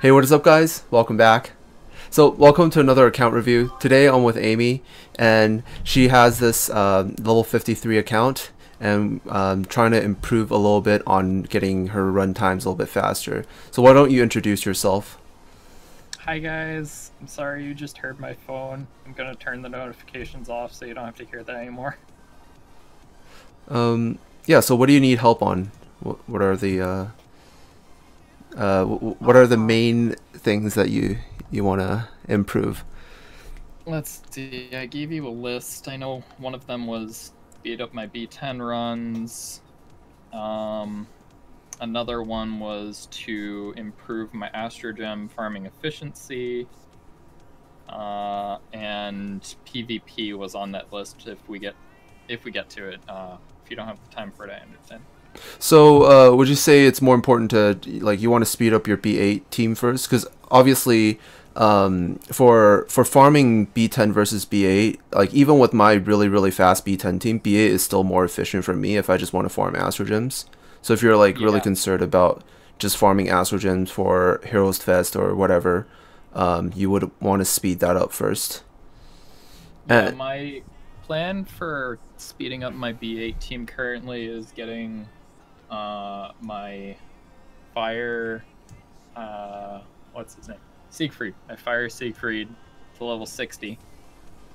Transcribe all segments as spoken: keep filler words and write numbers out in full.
Hey, what is up guys? Welcome back. So welcome to another account review. Today I'm with Amy and she has this uh, level fifty-three account and um, trying to improve a little bit on getting her run times a little bit faster. So why don't you introduce yourself? Hi guys, I'm sorry you just heard my phone. I'm gonna turn the notifications off so you don't have to hear that anymore. Um, yeah, so what do you need help on? What, what are the... Uh... Uh, what are the main things that you you want to improve? Let's see. I gave you a list. I know one of them was speed up my B ten runs. Um, another one was to improve my astrogem farming efficiency. Uh, and PvP was on that list. If we get if we get to it, uh, if you don't have the time for it, I understand. So uh, would you say it's more important to, like, you want to speed up your B eight team first? Because obviously um, for for farming B ten versus B eight, like even with my really, really fast B ten team, B eight is still more efficient for me if I just want to farm astrogems. So if you're like really yeah. concerned about just farming astrogems for Heroes Fest or whatever, um, you would want to speed that up first. Yeah, and my plan for speeding up my B eight team currently is getting... Uh, my fire, uh, what's his name? Siegfried. I fire Siegfried to level sixty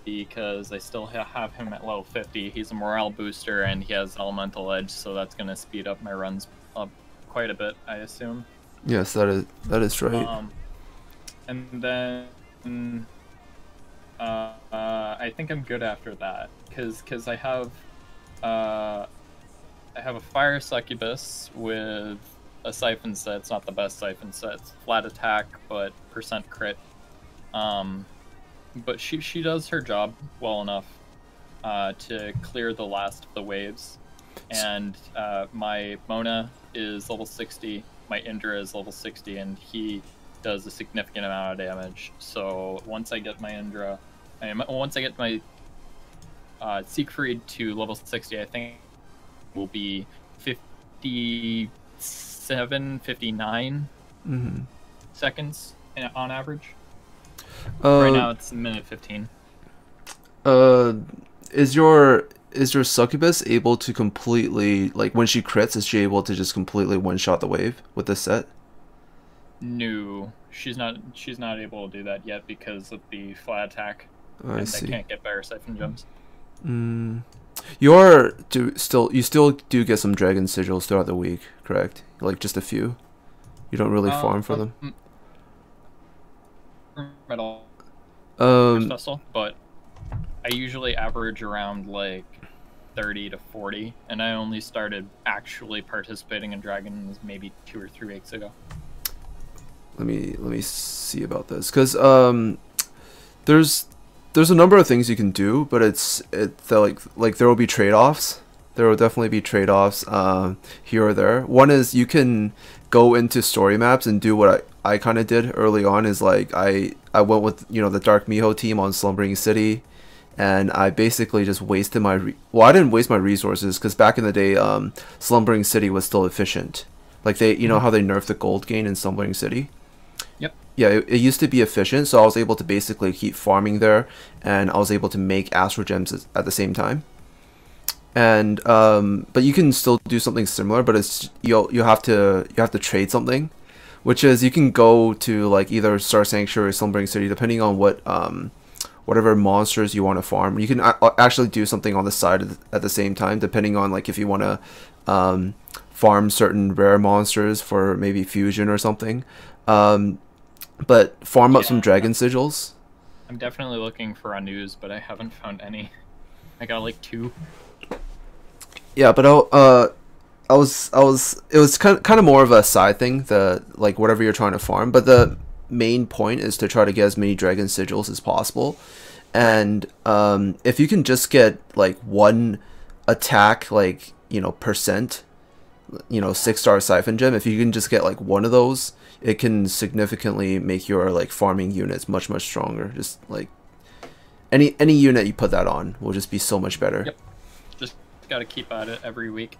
because I still ha have him at level fifty. He's a morale booster and he has elemental edge, so that's going to speed up my runs up quite a bit, I assume. Yes, that is that is right. Um, and then uh, uh, I think I'm good after that because because I have uh. I have a Fire Succubus with a Siphon set. It's not the best Siphon set. It's flat attack, but percent crit. Um, but she, she does her job well enough uh, to clear the last of the waves. And uh, my Mona is level sixty. My Indra is level sixty, and he does a significant amount of damage. So once I get my Indra... I mean, once I get my uh, Siegfried to level sixty, I think... will be fifty-seven, fifty-nine mm-hmm. seconds on average. Uh, right now it's minute fifteen. Uh, is your is your Succubus able to completely, like when she crits, is she able to just completely one-shot the wave with this set? No, she's not. She's not able to do that yet because of the flat attack. Oh, and I see. They can't get by her siphon jumps. Mm. You're do still you still do get some dragon sigils throughout the week, correct? Like just a few. You don't really um, farm for um, them at all. Um, but I usually average around like thirty to forty, and I only started actually participating in dragons maybe two or three weeks ago. Let me let me see about this, because um, there's. There's a number of things you can do, but it's it like like there will be trade-offs. There will definitely be trade-offs uh, here or there. One is you can go into story maps and do what I, I kind of did early on. Is like I I went with you know the Dark Miho team on Slumbering City, and I basically just wasted my re well I didn't waste my resources because back in the day um, Slumbering City was still efficient. Like they you know how they nerfed the gold gain in Slumbering City. Yeah, it, it used to be efficient, so I was able to basically keep farming there, and I was able to make astrogems at the same time. And um, but you can still do something similar, but it's you'll you have to you have to trade something, which is you can go to like either Star Sanctuary or Slumbering City, depending on what um, whatever monsters you want to farm. You can actually do something on the side at the same time, depending on like if you want to um, farm certain rare monsters for maybe fusion or something. Um, But farm up yeah, some dragon sigils. I'm definitely looking for anus, but I haven't found any. I got like two. Yeah, but I uh, I was I was it was kind of, kind of more of a side thing. The like whatever you're trying to farm, but the main point is to try to get as many dragon sigils as possible. And um, if you can just get like one attack, like you know percent. you know six star siphon gem, if you can just get like one of those, it can significantly make your like farming units much much stronger. Just like any any unit you put that on will just be so much better. Yep. Just gotta keep at it every week.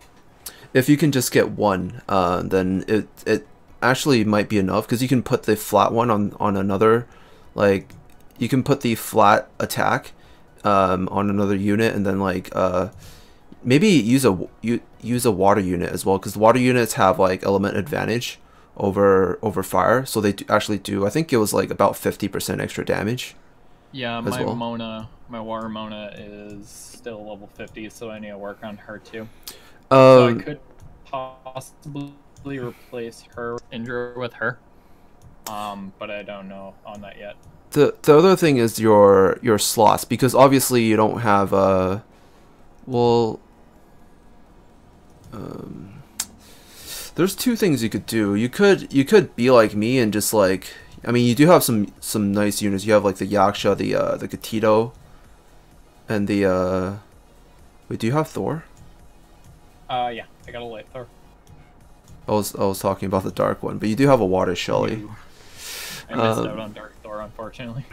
If you can just get one, uh, then it it actually might be enough, because you can put the flat one on on another, like you can put the flat attack um, on another unit, and then like uh, maybe use a you use a water unit as well, because the water units have like element advantage over over fire, so they do actually do. I think it was like about fifty percent extra damage. Yeah, my well. Mona, my water Mona is still level fifty, so I need to work on her too. Um, so I could possibly replace her Indra with her, um, but I don't know on that yet. The the other thing is your your slots, because obviously you don't have a well. Um, there's two things you could do. You could you could be like me and just like, I mean, you do have some some nice units. You have like the Yaksha, the uh, the Gatito, and the uh, wait, do you have Thor? Uh, yeah, I got a light Thor. I was, I was talking about the dark one, but you do have a water Shelly. I missed um, out on Dark Thor, unfortunately.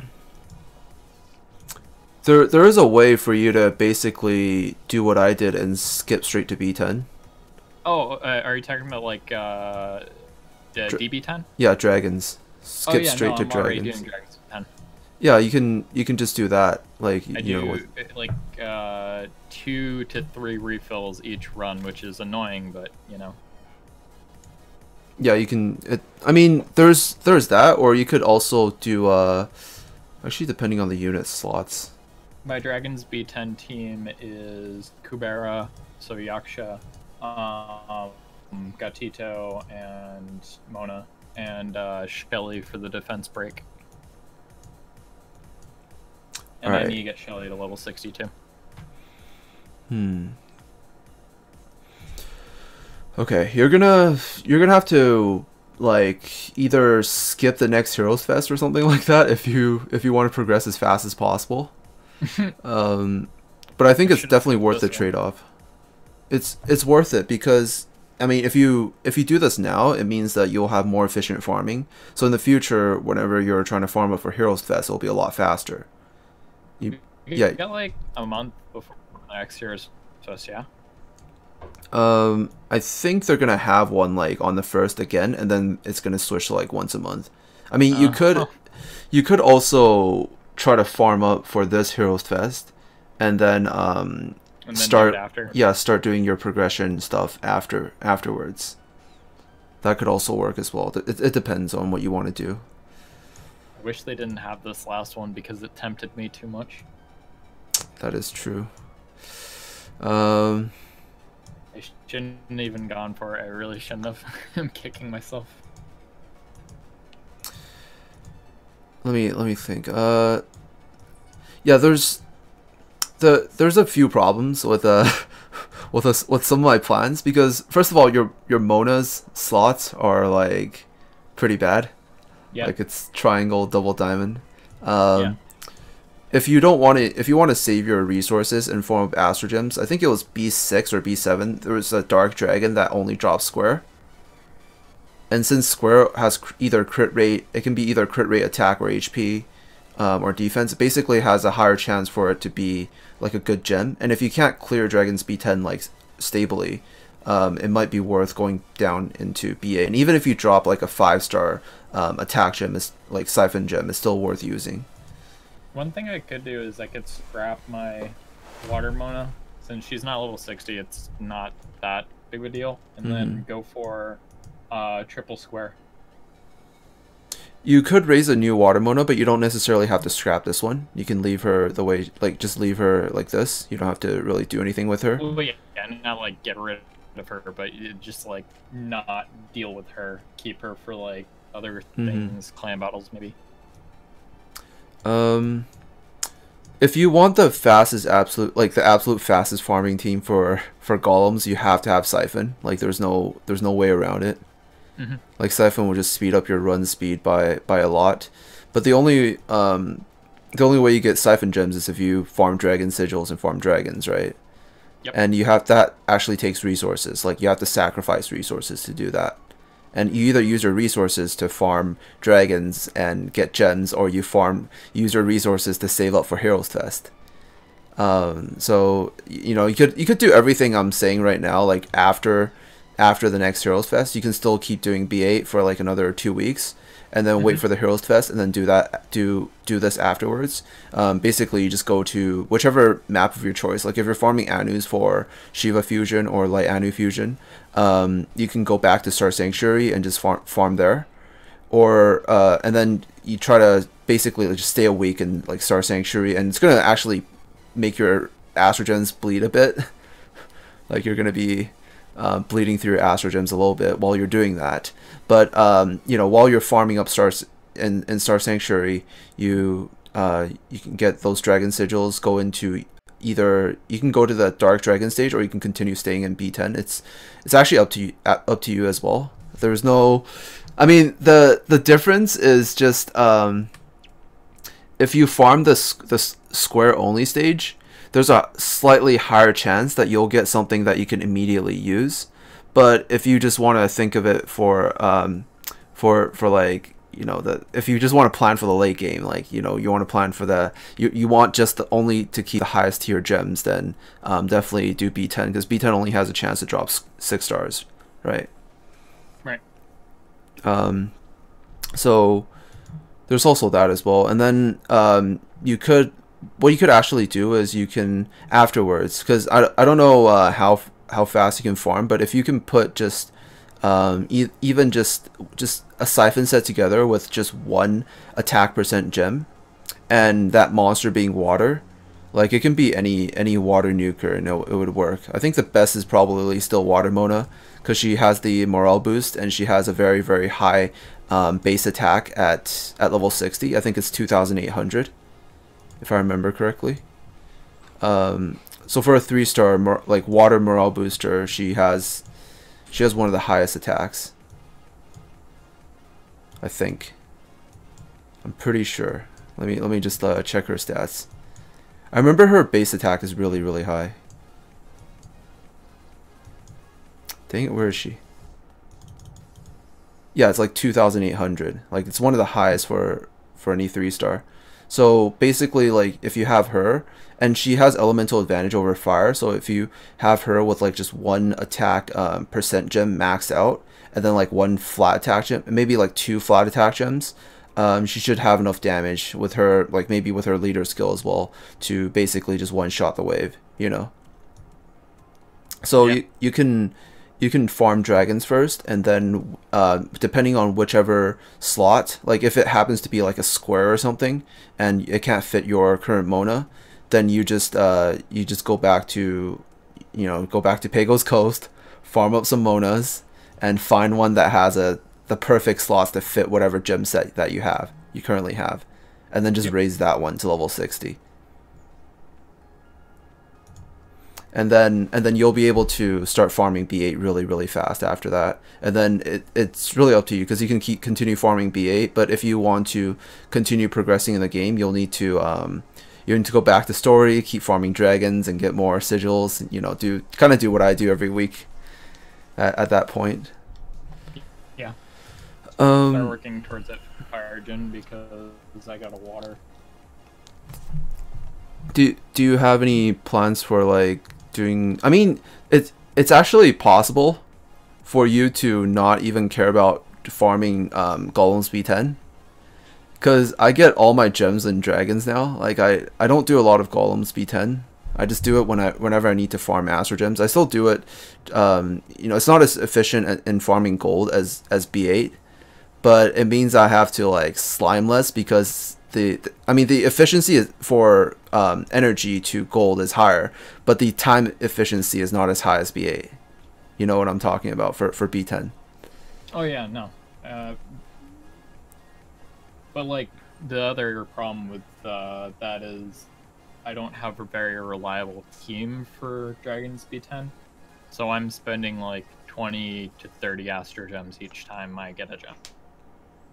There, there is a way for you to basically do what I did and skip straight to B ten. Oh, uh, are you talking about like uh, the D B ten? Yeah, dragons. Skip oh, yeah, straight no, to I'm dragons. Doing dragons ten. Yeah, you can, you can just do that. Like I you do know, with... like uh, two to three refills each run, which is annoying, but you know. Yeah, you can. It, I mean, there's there's that, or you could also do. Uh, actually, depending on the unit slots. My Dragon's B ten team is Kubera, so Yaksha, um, Gatito, and Mona, and uh, Shelly for the defense break. And then you get Shelly to level sixty-two. Hmm. Okay, you're gonna you're gonna have to like either skip the next Heroes Fest or something like that if you if you want to progress as fast as possible. um, but I think I it's definitely worth the trade-off. It's it's worth it, because I mean, if you if you do this now, it means that you'll have more efficient farming. So in the future, whenever you're trying to farm up for Heroes Fest, it'll be a lot faster. You, you yeah, got like a month before the next Heroes Fest, yeah. Um, I think they're gonna have one like on the first again, and then it's gonna switch to like once a month. I mean, uh, you could, oh. you could also try to farm up for this Heroes Fest, and then um and then start after. yeah start doing your progression stuff after afterwards. That could also work as well. It it depends on what you want to do. I wish they didn't have this last one because it tempted me too much. That is true. Um. I shouldn't even gone for it. I really shouldn't have. I'm kicking myself. Let me let me think. Uh, yeah, there's the there's a few problems with uh with us with some of my plans, because first of all, your your Mona's slots are like pretty bad. Yeah. Like it's triangle, double diamond. Um, yeah. If you don't want to, if you want to save your resources in form of astrogems, I think it was B six or B seven. There was a dark dragon that only drops square, and since square has either crit rate, it can be either crit rate, attack, or H P, um, or defense. It basically has a higher chance for it to be like a good gem. And if you can't clear Dragon's B ten like stably, um, it might be worth going down into B eight. And even if you drop like a five-star um, attack gem, is like siphon gem, is still worth using. One thing I could do is I could scrap my Water Mona. Since she's not level sixty, it's not that big of a deal. And mm-hmm. then go for uh, triple square. You could raise a new Water Mona, but you don't necessarily have to scrap this one. You can leave her the way, like, just leave her like this. You don't have to really do anything with her. Well, yeah, not, like, get rid of her, but just, like, not deal with her. Keep her for, like, other things, mm-hmm. clan battles, maybe. Um, if you want the fastest absolute, like the absolute fastest farming team for for golems, you have to have siphon. Like there's no there's no way around it. Mm-hmm. Like siphon will just speed up your run speed by by a lot. But the only um the only way you get siphon gems is if you farm dragon sigils and farm dragons, right? Yep. And you have that actually takes resources. Like you have to sacrifice resources to do that. And you either use your resources to farm dragons and get gems, or you farm use your resources to save up for Heroes Fest. Um, so you know you could you could do everything I'm saying right now, like after after the next Heroes Fest, you can still keep doing B eight for like another two weeks, and then mm-hmm. wait for the Heroes Fest, and then do that do do this afterwards. Um, basically, you just go to whichever map of your choice. Like if you're farming Anus for Shiva Fusion or Light Anu Fusion, um, you can go back to Star Sanctuary and just farm farm there, or uh, and then you try to basically like, just stay a week in like Star Sanctuary, and it's gonna actually make your Astrogens bleed a bit. Like you're gonna be Uh, bleeding through your astrogens a little bit while you're doing that, but um, you know, while you're farming up stars in, in Star Sanctuary, you uh, you can get those dragon sigils. Go into either you can go to the Dark Dragon stage, or you can continue staying in B ten. It's it's actually up to you, up to you as well. There's no, I mean the the difference is just um, if you farm the the square only stage, there's a slightly higher chance that you'll get something that you can immediately use. But if you just want to think of it for, um, for, for like, you know, the, if you just want to plan for the late game, like, you know, you want to plan for the, you, you want just the, only to keep the highest tier gems, then um, definitely do B ten, because B ten only has a chance to drop six stars, right? Right. Um, so there's also that as well. And then um, you could, what you could actually do is you can afterwards, because I, I don't know uh, how how fast you can farm, but if you can put just um, e even just just a siphon set together with just one attack percent gem, and that monster being water, like it can be any any water nuker, and it, it would work. I think the best is probably still Water Mona, because she has the morale boost and she has a very very high um, base attack at at level sixty. I think it's two thousand eight hundred. If I remember correctly, um, so for a three-star like water morale booster, she has she has one of the highest attacks. I think. I'm pretty sure. Let me let me just uh, check her stats. I remember her base attack is really really high. Dang it, where is she? Yeah, it's like two thousand eight hundred. Like it's one of the highest for for any three-star. So basically, like if you have her, and she has elemental advantage over fire, so if you have her with like just one attack um, percent gem maxed out, and then like one flat attack gem, maybe like two flat attack gems, um, she should have enough damage with her, like maybe with her leader skill as well, to basically just one shot the wave, you know. So yeah. you you can you can farm dragons first, and then uh, depending on whichever slot, like if it happens to be like a square or something, and it can't fit your current Mona, then you just uh, you just go back to, you know, go back to Pagos Coast, farm up some Monas, and find one that has a the perfect slots to fit whatever gem set that you have you currently have, and then just yep. raise that one to level sixty. And then and then you'll be able to start farming B eight really really fast after that. And then it, it's really up to you, because you can keep continue farming B eight. But if you want to continue progressing in the game, you'll need to um, you need to go back to story, keep farming dragons, and get more sigils. And, you know, do kind of do what I do every week at, at that point. Yeah. Um, They're working towards that Fire Djinn because I got a water. Do do you have any plans for like? Doing, I mean, it's it's actually possible for you to not even care about farming um, golems B ten, because I get all my gems and dragons now. Like I, I don't do a lot of golems B ten. I just do it when I whenever I need to farm astrogems. I still do it. Um, you know, it's not as efficient in farming gold as as B eight, but it means I have to like slime less, because The, the, I mean, the efficiency is for um, energy to gold is higher, but the time efficiency is not as high as B eight. You know what I'm talking about for, for B ten. Oh, yeah, no. Uh, but, like, the other problem with uh, that is I don't have a very reliable team for Dragons B ten, so I'm spending, like, twenty to thirty Astrogems each time I get a gem.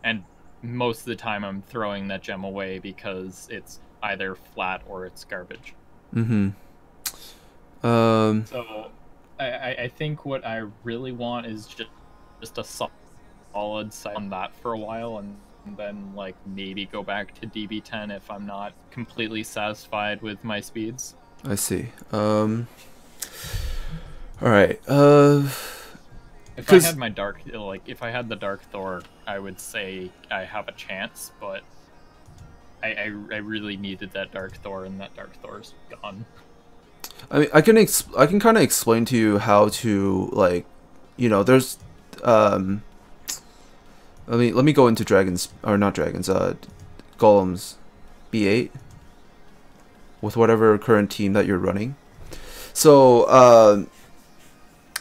And most of the time I'm throwing that gem away because it's either flat or it's garbage. Mm-hmm. Um, so I, I think what I really want is just, just a solid site on that for a while, and then like maybe go back to D B ten if I'm not completely satisfied with my speeds. I see. Um, all right. Uh, If I had my dark, like if I had the Dark Thor, I would say I have a chance, but I, I, I really needed that Dark Thor, and that Dark Thor's gone. I mean, I can ex I can kind of explain to you how to, like, you know, there's, um, let me let me go into dragons or not dragons, uh, golems, B eight, with whatever current team that you're running. So uh,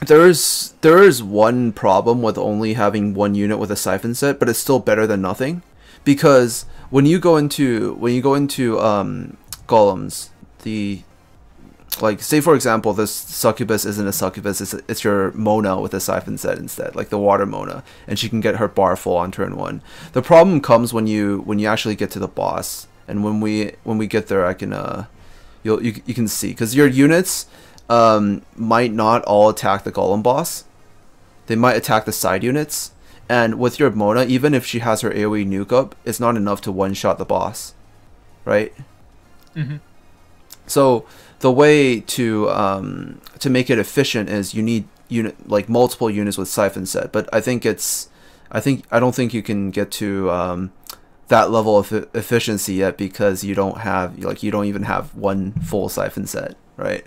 there is there is one problem with only having one unit with a siphon set, but it's still better than nothing, because when you go into when you go into um, golems, the like, say for example, this succubus isn't a succubus, it's, it's your Mona with a siphon set instead, like the water Mona, and she can get her bar full on turn one. The problem comes when you when you actually get to the boss, and when we when we get there, I can uh, you'll, you you can see, because your units um, might not all attack the golem boss, they might attack the side units, and with your Mona, even if she has her AoE nuke up, it's not enough to one shot the boss, right? Mm-hmm. So the way to um, to make it efficient is you need unit like multiple units with siphon set. But I think it's I think I don't think you can get to um, that level of efficiency yet, because you don't have like you don't even have one full siphon set, right?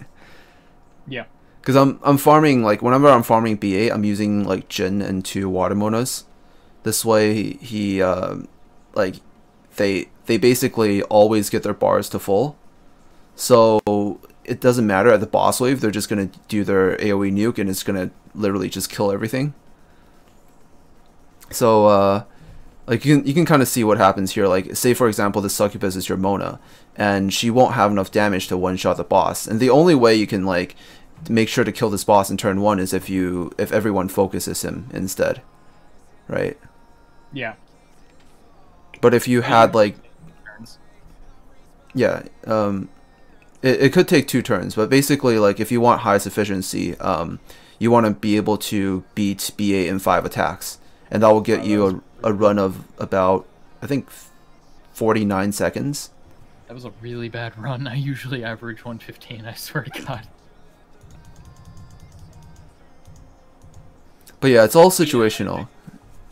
Yeah. Because I'm I'm farming, like whenever I'm farming B eight, I'm using like Djinn and two water Monas. This way he, he uh, like they they basically always get their bars to full. So it doesn't matter at the boss wave, they're just going to do their AoE nuke and it's going to literally just kill everything. So uh, like you can, you can kind of see what happens here. Like say for example, the succubus is your Mona and she won't have enough damage to one shot the boss. And the only way you can like make sure to kill this boss in turn one is if you if everyone focuses him instead. Right? Yeah. But if you had like Yeah, um It, it could take two turns, but basically, like, if you want highest efficiency, um, you want to be able to beat B eight in five attacks, and that will get oh, you a, a run of about, I think, forty-nine seconds. That was a really bad run. I usually average one fifteen, I swear to God. But yeah, it's all situational.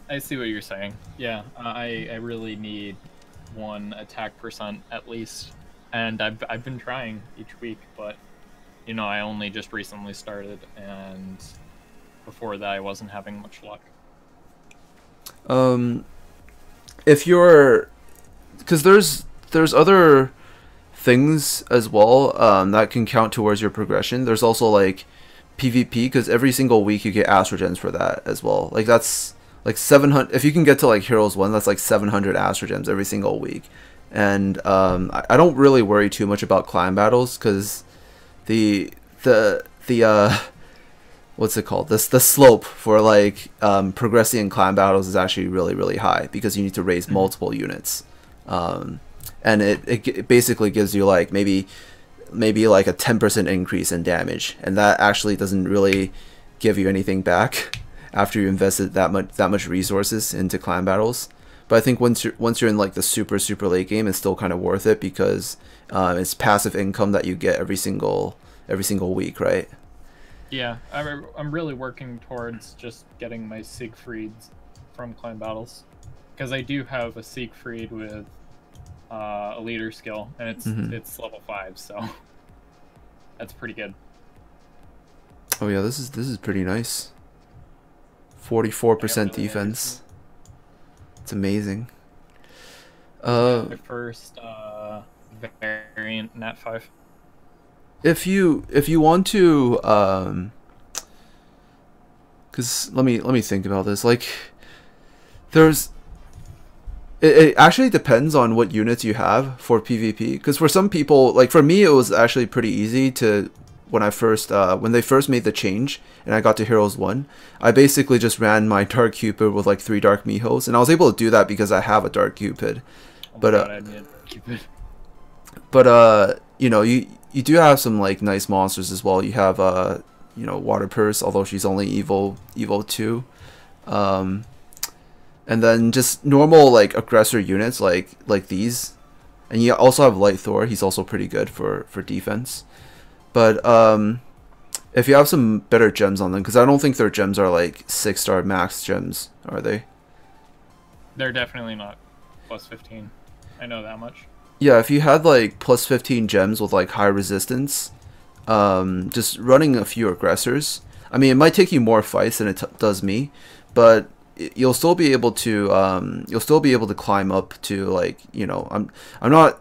I see what you're saying. Yeah, I, I really need one attack percent at least. And I've, I've been trying each week, but, you know, I only just recently started, and before that I wasn't having much luck. Um, if you're... Because there's, there's other things as well um, that can count towards your progression. There's also, like, PvP, because every single week you get astrogens for that as well. Like, that's, like, seven hundred... If you can get to, like, Heroes one, that's, like, seven hundred astrogens every single week. And um, I don't really worry too much about clan battles, because the the the uh, what's it called? This the slope for like um, progressing in clan battles is actually really really high, because you need to raise multiple units, um, and it, it it basically gives you like maybe maybe like a ten percent increase in damage, and that actually doesn't really give you anything back after you invested that much that much resources into clan battles. But I think once you're, once you're in like the super, super late game, it's still kind of worth it, because um, it's passive income that you get every single every single week, right? Yeah, I'm, I'm really working towards just getting my Siegfrieds from clan battles, because I do have a Siegfried with uh, a leader skill, and it's mm-hmm. it's level five, so that's pretty good. Oh yeah, this is this is pretty nice. forty-four percent defense. It's amazing. Uh, the first uh, variant nat five. If you if you want to, um, cause let me let me think about this. Like, there's it, it actually depends on what units you have for PvP. Cause for some people, like for me, it was actually pretty easy to when I first uh, when they first made the change and I got to Heroes one, I basically just ran my Dark Cupid with like three Dark Mihos, and I was able to do that because I have a Dark Cupid. Oh but God, uh, I did Cupid. But uh, you know, you you do have some like nice monsters as well. You have uh, you know, Water Purse, although she's only evil evil two, um, and then just normal like aggressor units like like these, and you also have Light Thor. He's also pretty good for for defense. But um, If you have some better gems on them, because I don't think their gems are like six star max gems, are they? They're definitely not plus fifteen. I know that much. Yeah, if you had like plus fifteen gems with like high resistance, um, just running a few aggressors. I mean, it might take you more fights than it t does me, but you'll still be able to um, you'll still be able to climb up to, like, you know, I'm I'm not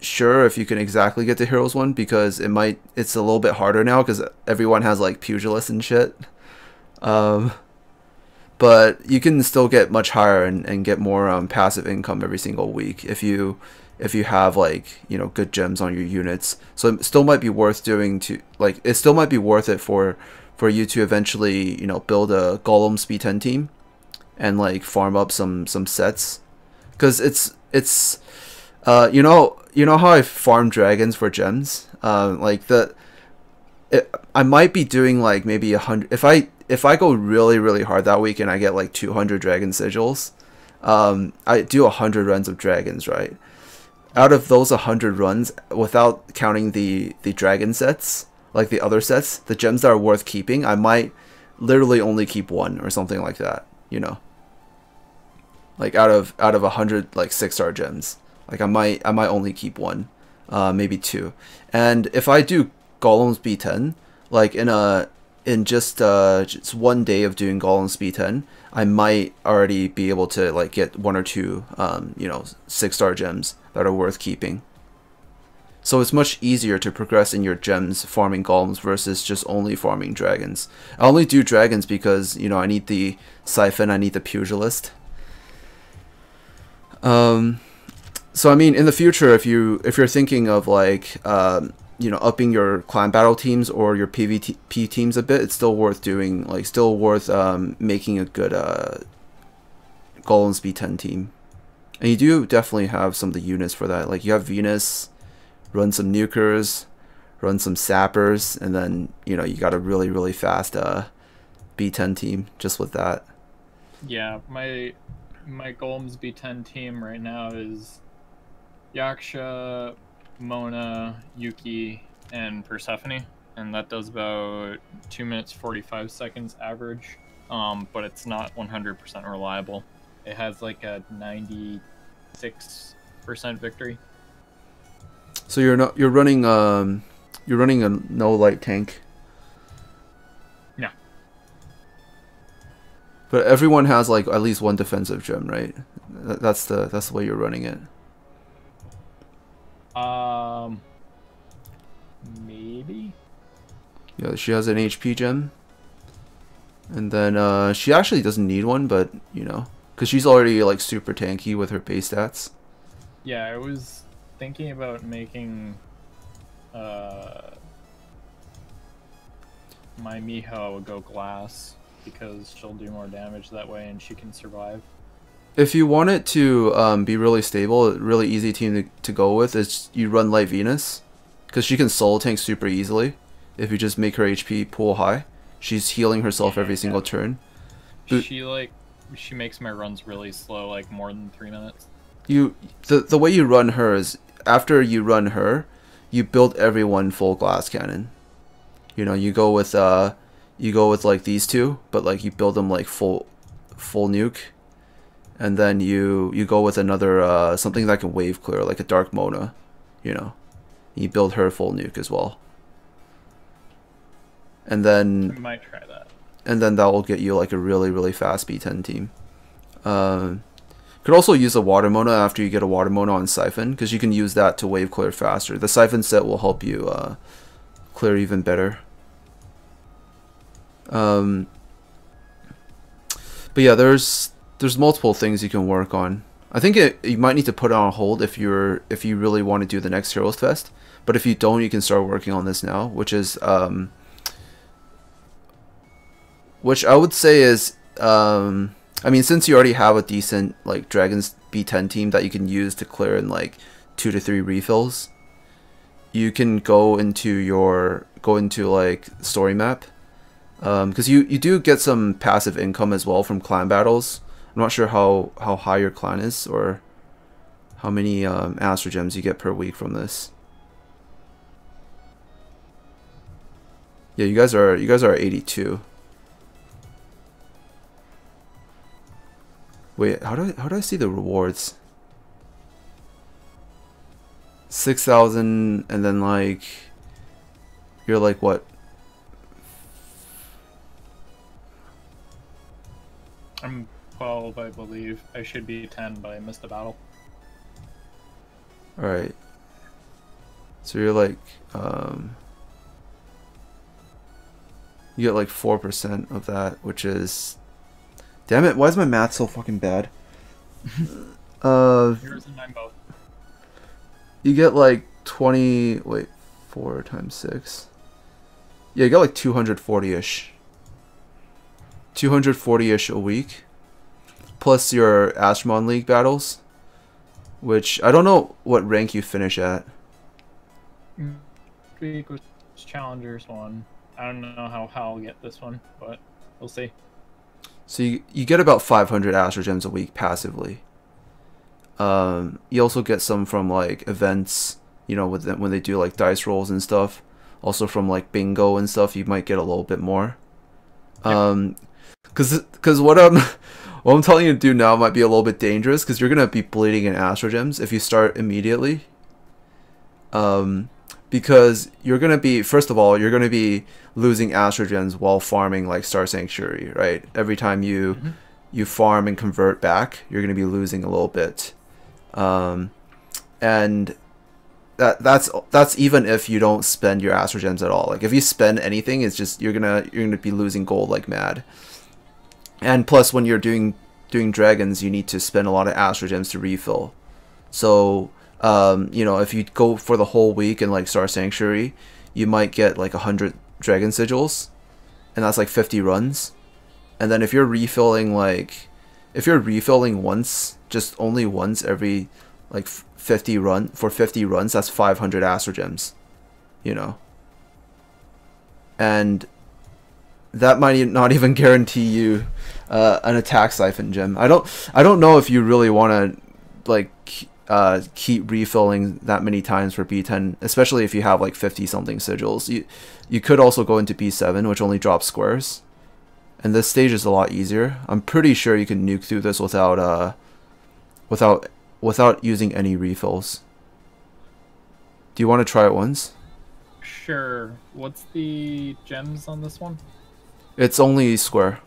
sure if you can exactly get the Heroes one, because it might it's a little bit harder now because everyone has like pugilists and shit, um, but you can still get much higher and, and get more um, passive income every single week if you if you have, like, you know, good gems on your units. So it still might be worth doing to like it still might be worth it for for you to eventually, you know, build a Golem Speed ten team and like farm up some some sets, because it's it's uh you know. You know how I farm dragons for gems? Uh, like the, it, I might be doing like maybe a hundred. If I if I go really really hard that week and I get like two hundred dragon sigils, um, I do a hundred runs of dragons, right? Out of those a hundred runs, without counting the the dragon sets, like the other sets, the gems that are worth keeping, I might literally only keep one or something like that. You know, like out of out of a hundred like six star gems. Like I might, I might only keep one, uh, maybe two. And if I do Golem's B ten, like in a, in just uh, just one day of doing Golem's B ten, I might already be able to like get one or two, um, you know, six star gems that are worth keeping. So it's much easier to progress in your gems farming golems versus just only farming dragons. I only do dragons because, you know, I need the siphon, I need the pugilist. Um. So I mean, in the future, if you if you're thinking of like um, you know, upping your clan battle teams or your PvP teams a bit, it's still worth doing. Like, still worth um, making a good uh, Golem's B ten team, and you do definitely have some of the units for that. Like you have Venus, run some nukers, run some sappers, and then, you know, you got a really really fast uh, B ten team just with that. Yeah, my my Golem's B ten team right now is Yaksha, Mona, Yuki, and Persephone, and that does about two minutes forty-five seconds average, um, but it's not one hundred percent reliable. It has like a ninety-six percent victory. So you're not you're running um you're running a no light tank. No. But everyone has like at least one defensive gem, right? That's the that's the way you're running it. Um, maybe. Yeah, she has an H P gem, and then uh, she actually doesn't need one, but you know, because she's already like super tanky with her base stats. Yeah, I was thinking about making uh my Miho go glass because she'll do more damage that way, and she can survive. If you want it to um, be really stable, a really easy team to, to go with is you run Light Venus, because she can solo tank super easily if you just make her H P pool high. She's healing herself yeah, every yeah. single turn. But she like she makes my runs really slow, like more than three minutes. You the the way you run her is after you run her, you build everyone full glass cannon. You know, you go with uh you go with like these two, but like you build them like full full nuke. And then you you go with another uh, something that can wave clear, like a Dark Mona, you know. You build her full nuke as well. And then I might try that. And then that will get you like a really really fast B ten team. Um, could also use a Water Mona after you get a Water Mona on Siphon, because you can use that to wave clear faster. The Siphon set will help you uh, clear even better. Um, but yeah, there's. There's multiple things you can work on. I think it, you might need to put it on hold if you're if you really want to do the next Heroes Fest. But if you don't, you can start working on this now, which is um, which I would say is um, I mean, since you already have a decent like Dragons B ten team that you can use to clear in like two to three refills, you can go into your go into like story map, because um, you you do get some passive income as well from clan battles. I'm not sure how, how high your clan is or how many um, Astro Gems you get per week from this. Yeah, you guys are you guys are eighty-two. Wait, how do I, how do I see the rewards? Six thousand, and then like you're like what? I'm twelve, I believe. I should be ten, but I missed a battle. All right. So you're like, um, you get like four percent of that, which is, damn it, why is my math so fucking bad? uh, Here's a nine both. You get like twenty, wait, four times six. Yeah, you got like two hundred forty-ish. two hundred forty-ish a week. Plus your Astramon League battles. Which, I don't know what rank you finish at. Week was Challengers one. I don't know how, how I'll get this one, but we'll see. So you, you get about five hundred Astro Gems a week passively. Um, you also get some from like events, you know, with them, when they do like dice rolls and stuff. Also from like bingo and stuff, you might get a little bit more. Um, cause, cause what I'm, what I'm telling you to do now might be a little bit dangerous, cause you're gonna be bleeding in Astro Gems if you start immediately. Um, because you're gonna be, first of all, you're gonna be losing Astro Gems while farming like Star Sanctuary, right? Every time you mm-hmm. you farm and convert back, you're gonna be losing a little bit, um, and that that's that's even if you don't spend your Astro Gems at all. Like if you spend anything, it's just you're gonna you're gonna be losing gold like mad. And plus, when you're doing doing dragons, you need to spend a lot of Astro Gems to refill. So. Um, you know, if you go for the whole week in like Star Sanctuary, you might get like one hundred Dragon Sigils, and that's like fifty runs. And then if you're refilling like, if you're refilling once, just only once every like fifty run, for fifty runs, that's five hundred Astro Gems, you know. And that might not even guarantee you uh, an attack siphon gem. I don't, I don't know if you really want to like... Uh, keep refilling that many times for B ten, especially if you have like fifty something sigils. You you could also go into B seven, which only drops squares, and this stage is a lot easier. I'm pretty sure you can nuke through this without uh without without using any refills. Do you want to try it once? Sure. What's the gems on this one? It's only square.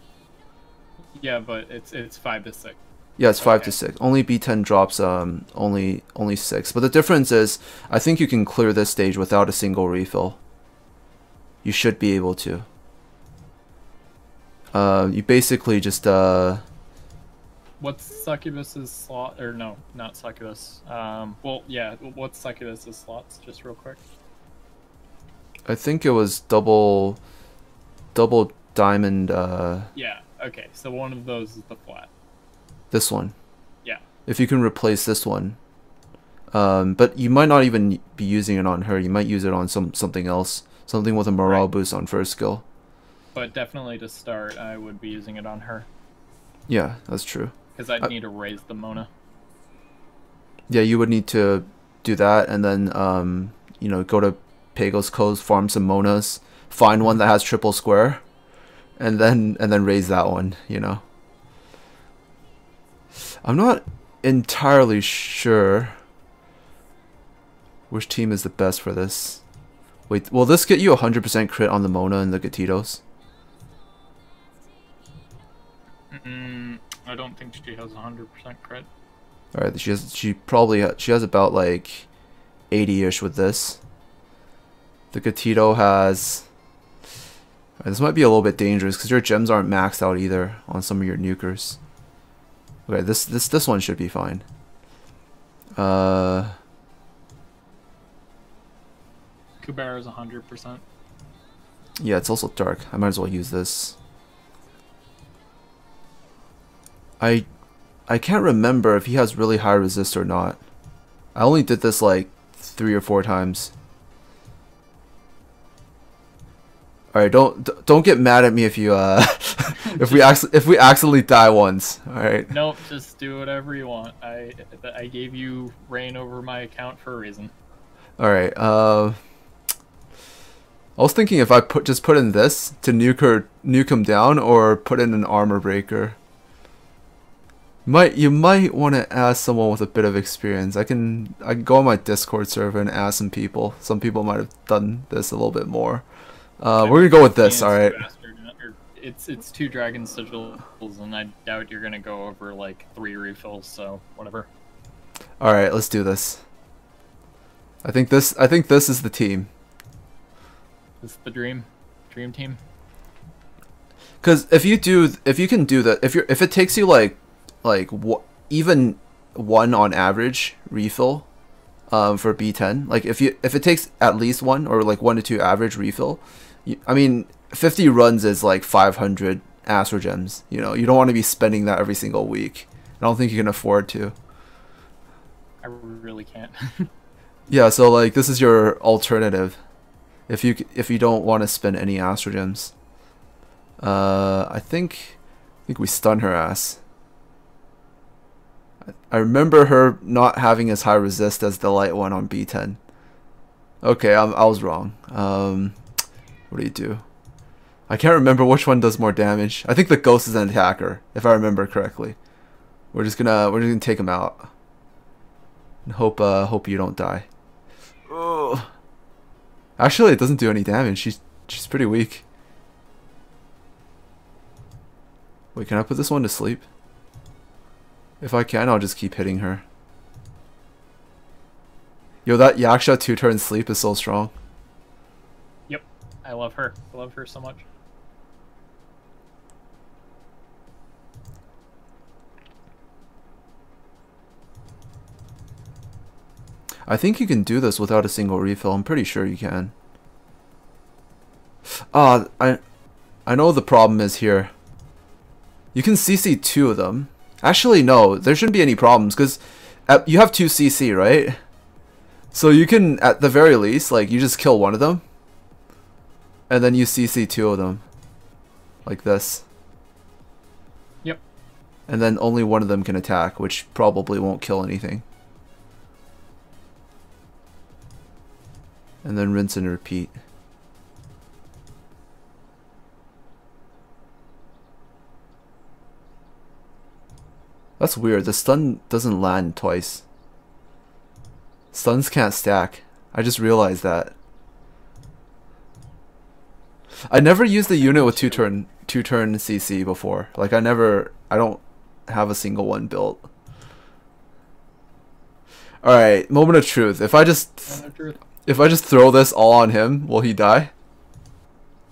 Yeah, but it's it's five to six. Yeah, it's five okay. to six. Only B ten drops. Um, only only six. But the difference is, I think you can clear this stage without a single refill. You should be able to. Uh, you basically just. Uh, what's Succubus's slot? Or no, not Succubus. Um, well, yeah. What's Succubus's slots? Just real quick. I think it was double, double diamond. Uh, yeah. Okay. So one of those is the flat. This one, yeah. If you can replace this one, um, but you might not even be using it on her. You might use it on some something else, something with a morale right. boost on first skill. But definitely to start, I would be using it on her. Yeah, that's true. Because I'd I, need to raise the Mona. Yeah, you would need to do that, and then um, you know, go to Pagos Coast, farm some Monas, find one that has triple square, and then and then raise that one. You know. I'm not entirely sure which team is the best for this. Wait, will this get you one hundred percent crit on the Mona and the Gatitos? Mm, I don't think she has one hundred percent crit. All right, she has. She probably ha she has about like eighty-ish with this. The Gatito has. Right, this might be a little bit dangerous because your gems aren't maxed out either on some of your nukers. Okay, this this this one should be fine. Uh, Kubera is a hundred percent. Yeah, it's also dark. I might as well use this. I I can't remember if he has really high resist or not. I only did this like three or four times. All right, don't don't get mad at me if you uh if we if we accidentally die once. All right. Nope, just do whatever you want. I I gave you reign over my account for a reason. All right. Uh, I was thinking if I put just put in this to nuke her, nuke him down, or put in an armor breaker. Might you might want to ask someone with a bit of experience. I can I can go on my Discord server and ask some people. Some people might have done this a little bit more. Uh, we're gonna go with this. All right. It's it's two dragon sigils, and I doubt you're gonna go over like three refills. So whatever. All right, let's do this. I think this I think this is the team. This is the dream, dream team. Because if you do, if you can do that, if you if it takes you like. like w even one on average refill um, for B ten, like if you if it takes at least one or like one to two average refill, you, I mean fifty runs is like five hundred Astro Gems. You know, you don't want to be spending that every single week. I don't think you can afford to. I really can't. Yeah, so like this is your alternative if you if you don't want to spend any Astro Gems. Uh, I think I think we stun her ass. I remember her not having as high resist as the light one on B ten. Okay, I'm, I was wrong. Um, what do you do? I can't remember which one does more damage. I think the ghost is an attacker, if I remember correctly. We're just gonna we're just gonna take him out. And hope uh hope you don't die. Ugh. Actually, it doesn't do any damage. She's she's pretty weak. Wait, can I put this one to sleep? If I can, I'll just keep hitting her. Yo, that Yaksha two-turn sleep is so strong. Yep. I love her. I love her so much. I think you can do this without a single refill. I'm pretty sure you can. Ah, I, I know the problem is here. You can C C two of them. Actually, no, there shouldn't be any problems, because you have two C C, right? So you can, at the very least, like, you just kill one of them, and then you C C two of them, like this. Yep. And then only one of them can attack, which probably won't kill anything. And then rinse and repeat. That's weird, the stun doesn't land twice. Stuns can't stack. I just realized that. I never used the unit with two turn two turn C C before. Like I never I don't have a single one built. Alright, moment of truth. If I just if I just throw this all on him, will he die?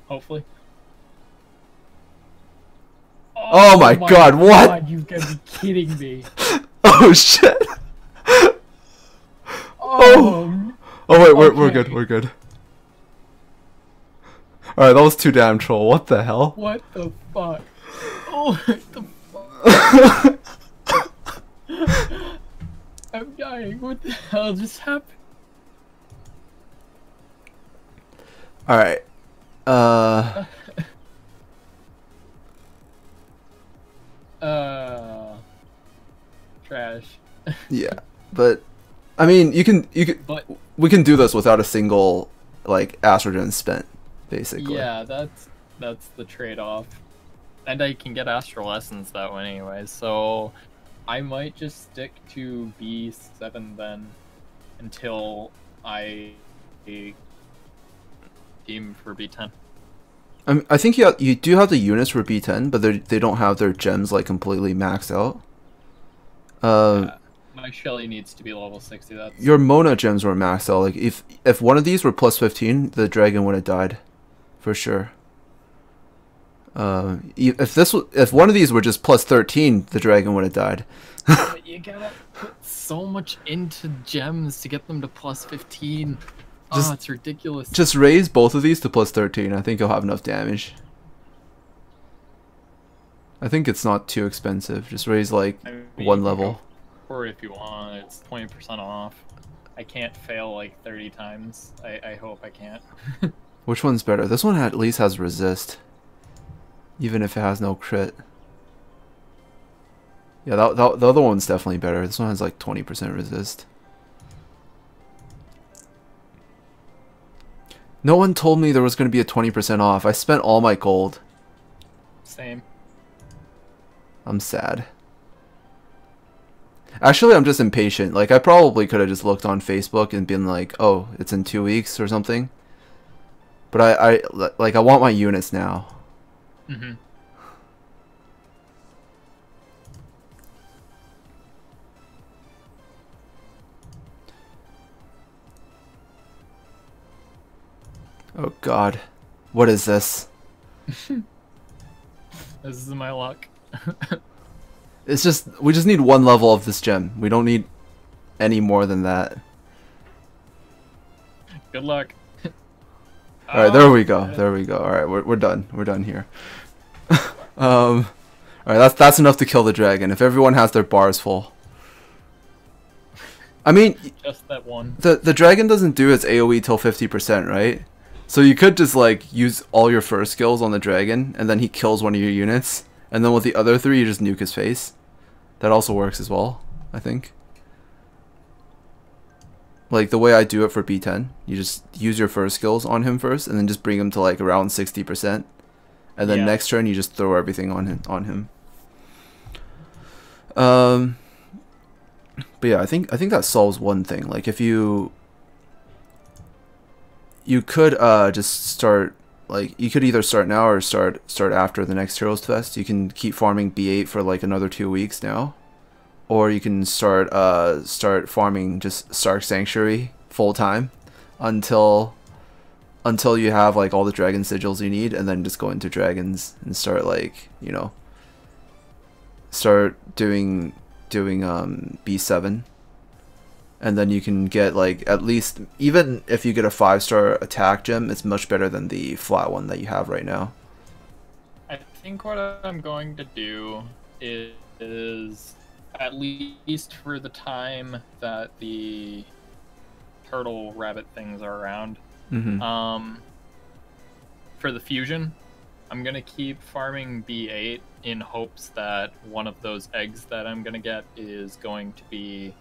Hopefully. Oh, oh my, my god, god, what? You've got to be kidding me. Oh shit. Oh. Oh, oh wait, we're, okay. we're good, we're good. Alright, that was too damn troll. What the hell? What the fuck? Oh, what the fuck? I'm dying. What the hell just happened? Alright. Uh... Uh, trash. Yeah, but I mean, you can you can but, we can do this without a single like Astrogen spent, basically. Yeah, that's that's the trade-off, and I can get Astral Essence that one anyway. So I might just stick to B seven then until I aim for B ten. I think you have, you do have the units for B ten, but they they don't have their gems like completely maxed out. Uh, yeah, my Shelly needs to be level sixty. That's your Mona gems were maxed out. Like if if one of these were plus fifteen, the dragon would have died, for sure. Uh, if this was, if one of these were just plus thirteen, the dragon would have died. But you gotta put so much into gems to get them to plus fifteen. Just, oh, it's ridiculous. Just raise both of these to plus thirteen. I think you'll have enough damage. I think it's not too expensive. Just raise like I mean, one level. Or if you want, it's twenty percent off. I can't fail like thirty times. I, I hope I can't. Which one's better? This one at least has resist. Even if it has no crit. Yeah, that, that, the other one's definitely better. This one has like twenty percent resist. No one told me there was going to be a twenty percent off. I spent all my gold. Same. I'm sad. Actually, I'm just impatient. Like, I probably could have just looked on Facebook and been like, oh, it's in two weeks or something. But I, I like, I want my units now. Mm-hmm. Oh god. What is this? This is my luck. It's just, we just need one level of this gem. We don't need any more than that. Good luck. Alright, oh, there we go. Good. There we go. Alright, we're, we're done. We're done here. um, Alright, that's, that's enough to kill the dragon. If everyone has their bars full. I mean, just that one. The, the dragon doesn't do its AoE till fifty percent, right? So you could just like use all your fur skills on the dragon, and then he kills one of your units, and then with the other three you just nuke his face. That also works as well, I think. Like the way I do it for B ten, you just use your fur skills on him first, and then just bring him to like around sixty percent, and then yeah. Next turn you just throw everything on him. On him. Um, but yeah, I think I think that solves one thing. Like if you. You could uh, just start, like, you could either start now or start start after the next Heroes Fest. You can keep farming B eight for, like, another two weeks now. Or you can start uh, start farming just Star Sanctuary full-time until until you have, like, all the Dragon Sigils you need. And then just go into Dragons and start, like, you know, start doing, doing um, B seven. And then you can get, like, at least, even if you get a five star attack gem, it's much better than the flat one that you have right now. I think what I'm going to do is, is at least for the time that the turtle rabbit things are around, mm-hmm. um, for the fusion, I'm going to keep farming B eight in hopes that one of those eggs that I'm going to get is going to be...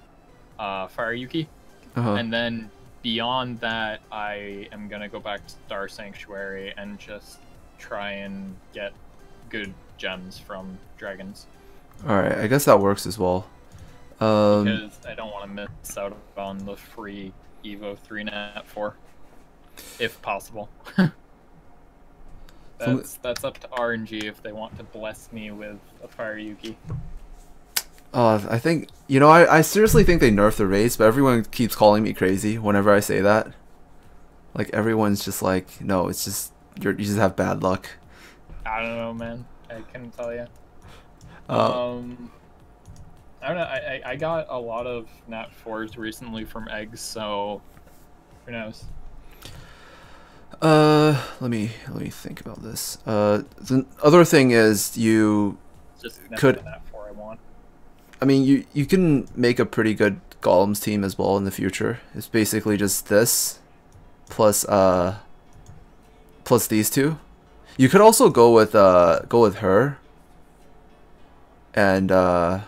Uh, Fire Yuki, uh-huh. And then beyond that, I am gonna go back to Star Sanctuary and just try and get good gems from dragons. All right, I guess that works as well. Um, because I don't want to miss out on the free Evo three nat four, if possible. that's that's up to R N G if they want to bless me with a Fire Yuki. Uh, I think, you know, I, I seriously think they nerfed the raids, but everyone keeps calling me crazy whenever I say that. Like, everyone's just like, no, it's just, you're, you just have bad luck. I don't know, man. I couldn't tell you. Uh, um, I don't know. I, I, I got a lot of nat fours recently from eggs, so who knows? Uh, let me, let me think about this. Uh, the other thing is you just could... nat four I want. I mean, you, you can make a pretty good Golems team as well in the future. It's basically just this, plus uh, plus these two. You could also go with uh, go with her, and uh,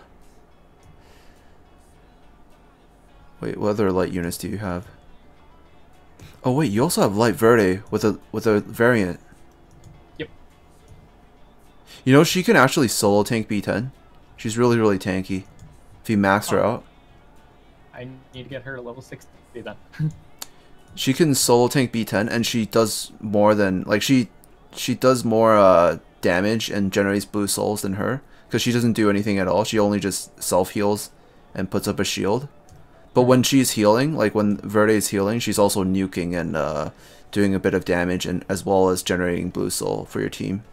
wait, what other light units do you have? Oh wait, you also have Light Verde with a with a variant. Yep. You know she can actually solo tank B ten. She's really, really tanky. If you max her out. I need to get her to level sixty then. She can solo tank B ten, and she does more than... Like, she she does more uh, damage and generates blue souls than her. Because she doesn't do anything at all. She only just self-heals and puts up a shield. But when she's healing, like when Verde is healing, she's also nuking and uh, doing a bit of damage, and as well as generating blue soul for your team.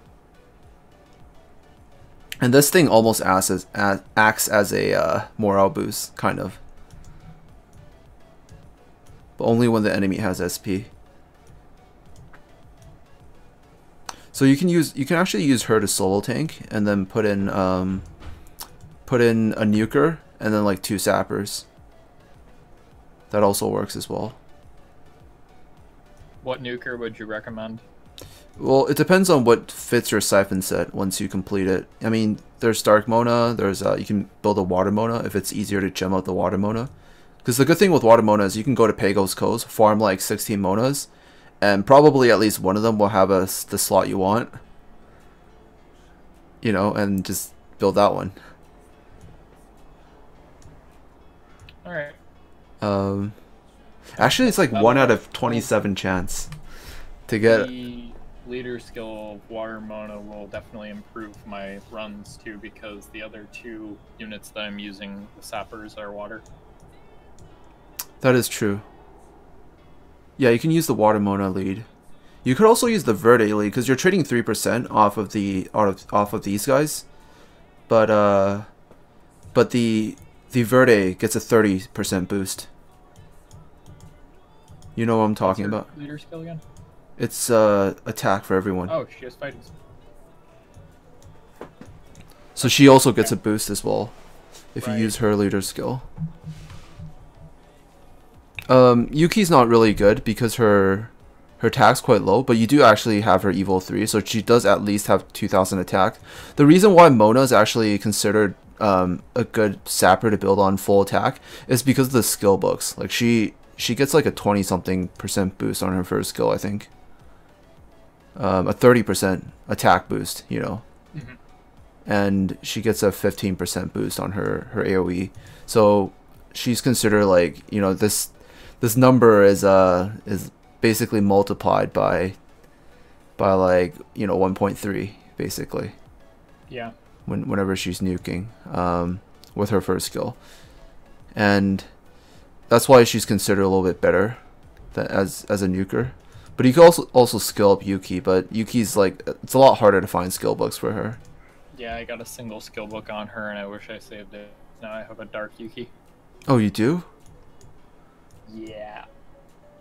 And this thing almost acts as, as, acts as a uh, morale boost, kind of. But only when the enemy has S P. So you can use you can actually use her to solo tank, and then put in um, put in a nuker, and then like two sappers. That also works as well. What nuker would you recommend? Well, it depends on what fits your siphon set once you complete it. I mean, there's Dark Mona, there's uh, you can build a Water Mona if it's easier to gem out the Water Mona. Because the good thing with Water Mona is you can go to Pagos Coast, farm like sixteen Monas, and probably at least one of them will have a, the slot you want, you know, and just build that one. All right. Um, actually, it's like one out of twenty-seven chance to get. The leader skill Water Mono will definitely improve my runs too, because the other two units that I'm using, the sappers, are water. That is true. Yeah, you can use the Water Mona lead. You could also use the Verde lead because you're trading three percent off of the out of off of these guys, but uh, but the the Verde gets a thirty percent boost. You know what I'm talking about? Leader skill again? It's uh attack for everyone. Oh, she has fighting. So she also gets a boost as well if right. you use her leader skill. Um, Yuki's not really good because her her attack's quite low, but you do actually have her evil three, so she does at least have two thousand attack. The reason why Mona is actually considered um, a good sapper to build on full attack is because of the skill books. Like she she gets like a twenty something percent boost on her first skill, I think. Um, a thirty percent attack boost, you know. Mm-hmm. And she gets a fifteen percent boost on her, her A O E. So she's considered like, you know, this... This number is uh is basically multiplied by by like, you know, one point three basically. Yeah. When whenever she's nuking um with her first skill, and that's why she's considered a little bit better than as as a nuker. But you can also also skill up Yuki, but Yuki's like it's a lot harder to find skill books for her. Yeah, I got a single skill book on her, and I wish I saved it. Now I have a Dark Yuki. Oh, you do? Yeah.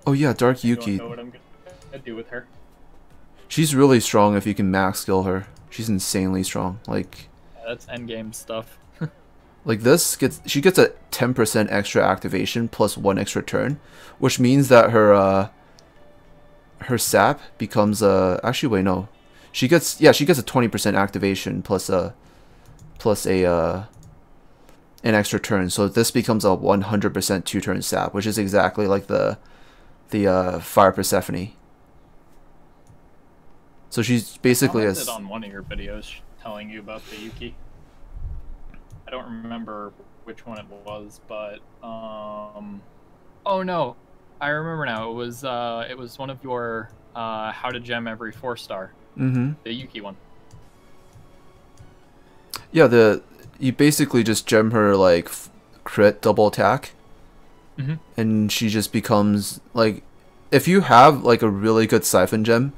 Oh yeah, Dark Yuki. I don't know what I'm gonna do with her. She's really strong if you can max skill her. She's insanely strong. Like yeah, that's endgame stuff. Like this gets she gets a ten percent extra activation plus one extra turn, which means that her uh her sap becomes a actually wait no. She gets yeah, she gets a twenty percent activation plus a plus a uh an extra turn, so this becomes a one hundred percent two-turn sap, which is exactly like the the uh, Fire Persephone. So she's basically I commented on one of your videos telling you about the Yuki. I don't remember which one it was, but um, oh no, I remember now. It was uh, it was one of your uh, how to gem every four star, mm-hmm. the Yuki one. Yeah, the. You basically just gem her like crit double attack, mm-hmm. and she just becomes like, if you have like a really good siphon gem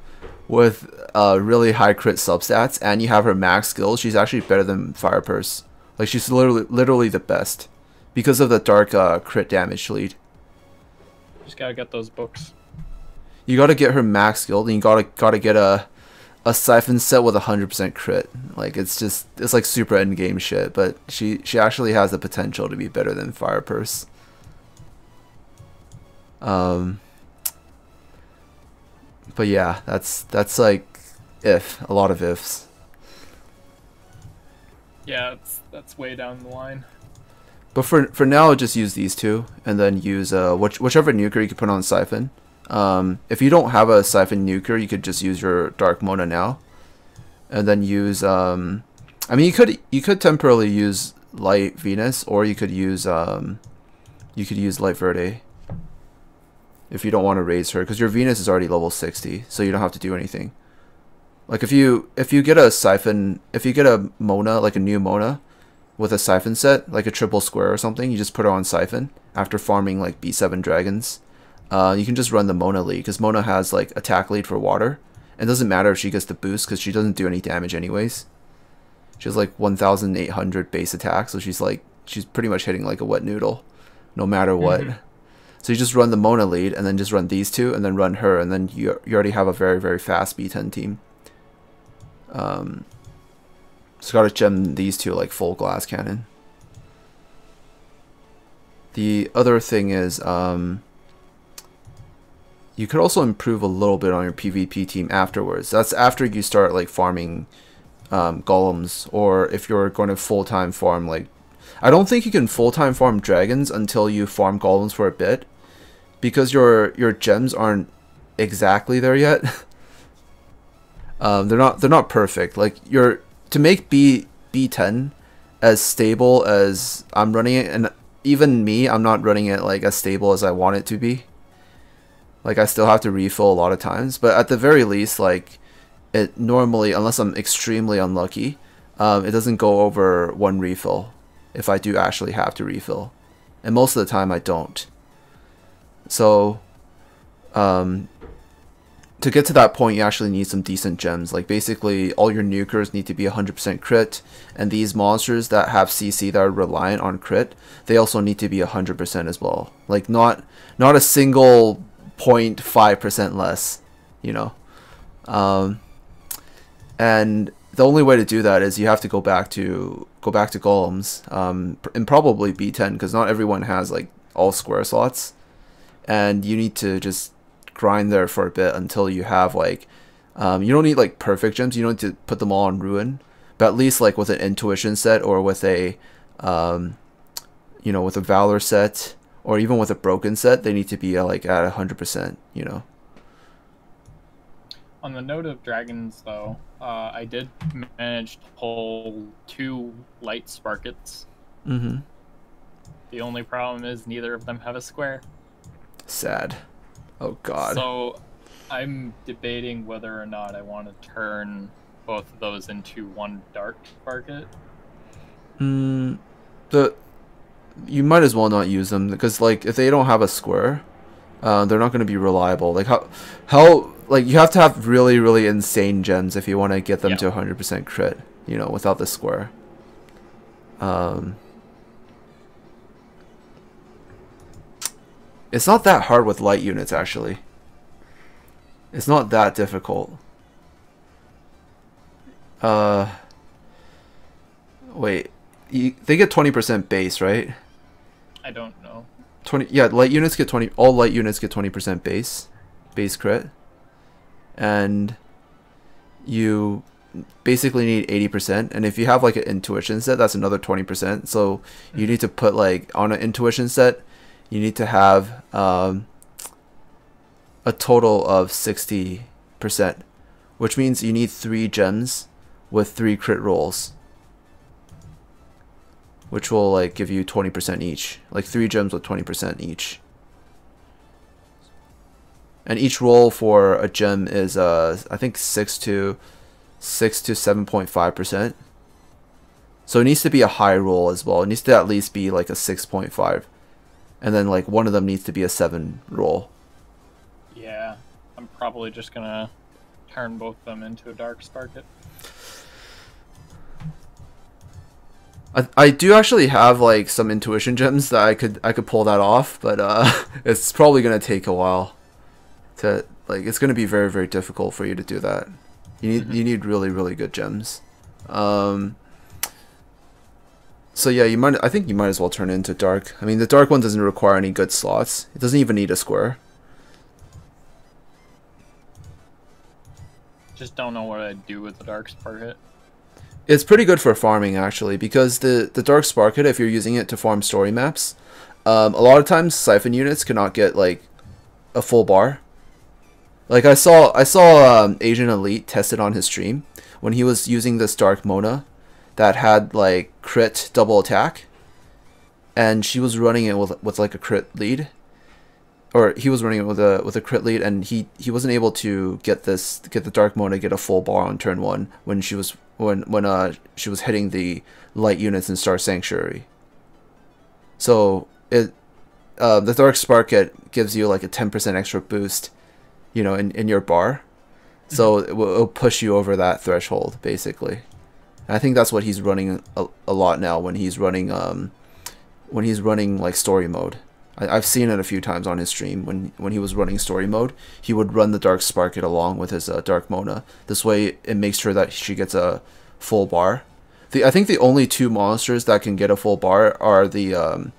with uh, really high crit substats and you have her max skill, she's actually better than Fire Purse. Like she's literally literally the best because of the dark uh, crit damage lead. Just gotta get those books. You gotta get her max skill, and you gotta gotta get a. A siphon set with a hundred percent crit, like it's just it's like super end game shit. But she she actually has the potential to be better than Fire Purse. Um. But yeah, that's that's like if a lot of ifs. Yeah, it's, that's way down the line. But for for now, just use these two, and then use uh which, whichever nuker you can put on siphon. Um, if you don't have a siphon nuker, you could just use your Dark Mona now, and then use. Um, I mean, you could you could temporarily use Light Venus, or you could use um, you could use Light Verde. If you don't want to raise her, because your Venus is already level sixty, so you don't have to do anything. Like if you if you get a siphon, if you get a Mona, like a new Mona, with a siphon set, like a triple square or something, you just put her on siphon after farming like B seven dragons. Uh, you can just run the Mona lead, because Mona has like attack lead for water. And it doesn't matter if she gets the boost, because she doesn't do any damage anyways. She has like one thousand eight hundred base attack, so she's like she's pretty much hitting like a wet noodle, no matter what. Mm-hmm. So you just run the Mona lead, and then just run these two, and then run her, and then you you already have a very very fast B ten team. Um, so gotta gem these two like full glass cannon. The other thing is. Um, You could also improve a little bit on your PvP team afterwards. That's after you start like farming um, golems, or if you're going to full-time farm like... I don't think you can full-time farm dragons until you farm golems for a bit, because your your gems aren't exactly there yet. um, they're not they're not perfect. Like you're to make B B ten as stable as I'm running it, and even me, I'm not running it like as stable as I want it to be. Like I still have to refill a lot of times, but at the very least, like it normally, unless I'm extremely unlucky, um, it doesn't go over one refill if I do actually have to refill, and most of the time I don't. So um, to get to that point, you actually need some decent gems. Like basically all your nukers need to be one hundred percent crit, and these monsters that have C C that are reliant on crit, they also need to be one hundred percent as well. Like not not a single zero point five percent less, you know. Um, and the only way to do that is you have to go back to go back to golems, um, and probably B ten, because not everyone has like all square slots, and you need to just grind there for a bit until you have like um, you don't need like perfect gems, you don't need to put them all on ruin, but at least like with an intuition set or with a um, you know, with a valor set, or even with a broken set, they need to be like at one hundred percent, you know. On the note of dragons, though, uh, I did manage to pull two Light Sparkets. Mm-hmm. The only problem is neither of them have a square. Sad. Oh, God. So I'm debating whether or not I want to turn both of those into one Dark Sparket. Mm, the... You might as well not use them, because like if they don't have a square, uh, they're not going to be reliable. Like how, how like you have to have really really insane gems if you want to get them yeah. to one hundred percent crit, you know, without the square. Um, it's not that hard with light units actually. It's not that difficult. Uh, wait. You, they get twenty percent base, right? I don't know. twenty Yeah, light units get twenty. All light units get twenty percent base, base crit, and you basically need eighty percent. And if you have like an intuition set, that's another twenty percent. So you need to put like on an intuition set, you need to have um, a total of sixty percent, which means you need three gems with three crit rolls, which will like give you twenty percent each, like three gems with twenty percent each. And each roll for a gem is uh I think six to six to seven point five percent. So it needs to be a high roll as well. It needs to at least be like a six point five. And then like one of them needs to be a seven roll. Yeah, I'm probably just gonna turn both of them into a Dark Sparket. I, I do actually have like some intuition gems that I could I could pull that off, but uh, it's probably gonna take a while. To like, it's gonna be very very difficult for you to do that. You need mm-hmm. you need really really good gems. Um, so yeah, you might I think you might as well turn it into dark. I mean, the dark one doesn't require any good slots. It doesn't even need a square. Just don't know what I'd do with the Dark Sparket. It's pretty good for farming actually, because the the Dark Sparket, if you're using it to farm story maps, um, a lot of times siphon units cannot get like a full bar. Like I saw I saw um, Asian Elite tested on his stream when he was using this Dark Mona that had like crit double attack, and she was running it with with like a crit lead, or he was running it with a with a crit lead, and he he wasn't able to get this get the Dark Mona get a full bar on turn one when she was. When when uh she was hitting the light units in Star Sanctuary. So it uh, the Dark Sparket gives you like a ten percent extra boost, you know, in in your bar, so it will it'll push you over that threshold basically. And I think that's what he's running a, a lot now when he's running um when he's running like story mode. I, I've seen it a few times on his stream when when he was running story mode. He would run the Dark Sparket along with his uh, Dark Mona. This way, it makes sure that she gets a full bar. The I think the only two monsters that can get a full bar are the um,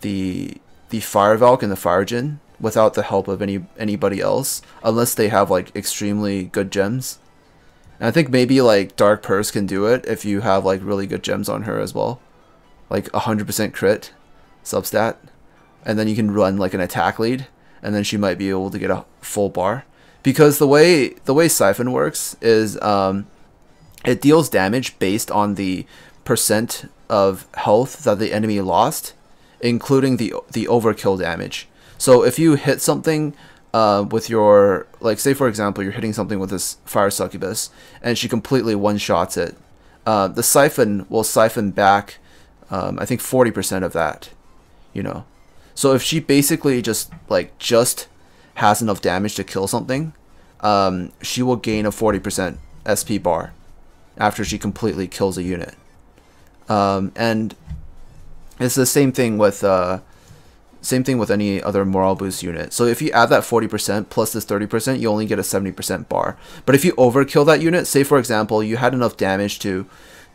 the the Fire Valk and the Fire Djinn without the help of any anybody else, unless they have like extremely good gems. And I think maybe like Dark Purse can do it if you have like really good gems on her as well, like one hundred percent crit, substat. And then you can run like an attack lead, and then she might be able to get a full bar. because the way the way Siphon works is um, it deals damage based on the percent of health that the enemy lost, including the the overkill damage. So if you hit something uh, with your, like, say for example you're hitting something with this Fire Succubus and she completely one-shots it, uh, the Siphon will siphon back um, I think forty percent of that, you know. So if she basically just like just has enough damage to kill something, um, she will gain a forty percent S P bar after she completely kills a unit. Um, and it's the same thing with uh, same thing with any other morale boost unit. So if you add that forty percent plus this thirty percent, you only get a seventy percent bar. But if you overkill that unit, say for example you had enough damage to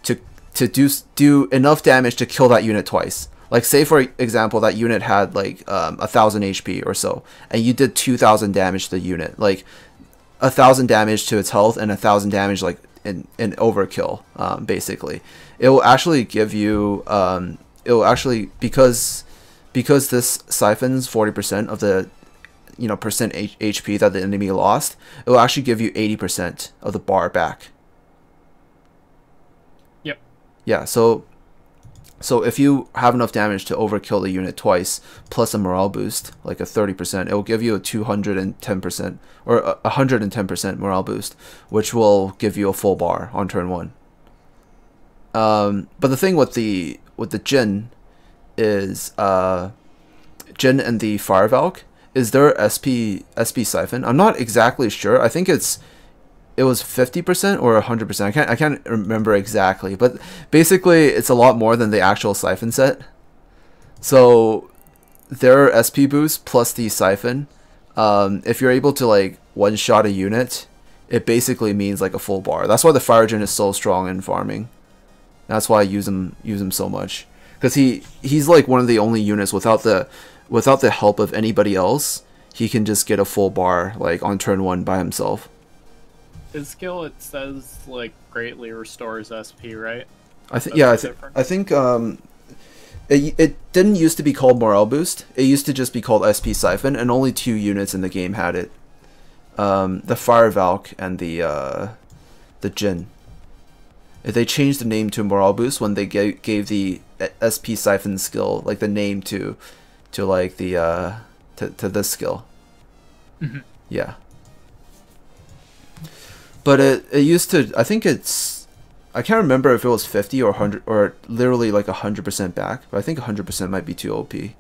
to to do do enough damage to kill that unit twice. Like, say for example that unit had like um, one thousand H P or so, and you did two thousand damage to the unit, like one thousand damage to its health and one thousand damage like in, in overkill, um, basically. It will actually give you, um, it will actually, because because this siphons forty percent of the, you know, percent H HP that the enemy lost, it will actually give you eighty percent of the bar back. Yep. Yeah, so... So if you have enough damage to overkill the unit twice, plus a morale boost, like a thirty percent, it will give you a two hundred ten percent or a one hundred ten percent morale boost, which will give you a full bar on turn one. Um, but the thing with the with the Djinn is uh, Djinn and the Fire Valk is their S P S P siphon. I'm not exactly sure. I think it's it was fifty percent or one hundred percent. I can't, I can't remember exactly, but basically it's a lot more than the actual siphon set. So their S P boost plus the siphon, um, if you're able to like one-shot a unit, it basically means like a full bar. That's why the Fire Djinn is so strong in farming. That's why I use him use him so much, because he he's like one of the only units without the without the help of anybody else. He can just get a full bar like on turn one by himself. His skill, it says, like, greatly restores S P, right? I think yeah, I, th I think um, it it didn't used to be called morale boost. It used to just be called S P siphon, and only two units in the game had it: um, the Fire Valk and the uh, the Djinn. They changed the name to morale boost when they gave gave the S P siphon skill, like the name to to like the uh, to to this skill. Mm-hmm. Yeah. But it, it used to, I think it's, I can't remember if it was fifty or one hundred, or literally like one hundred percent back, but I think one hundred percent might be too O P.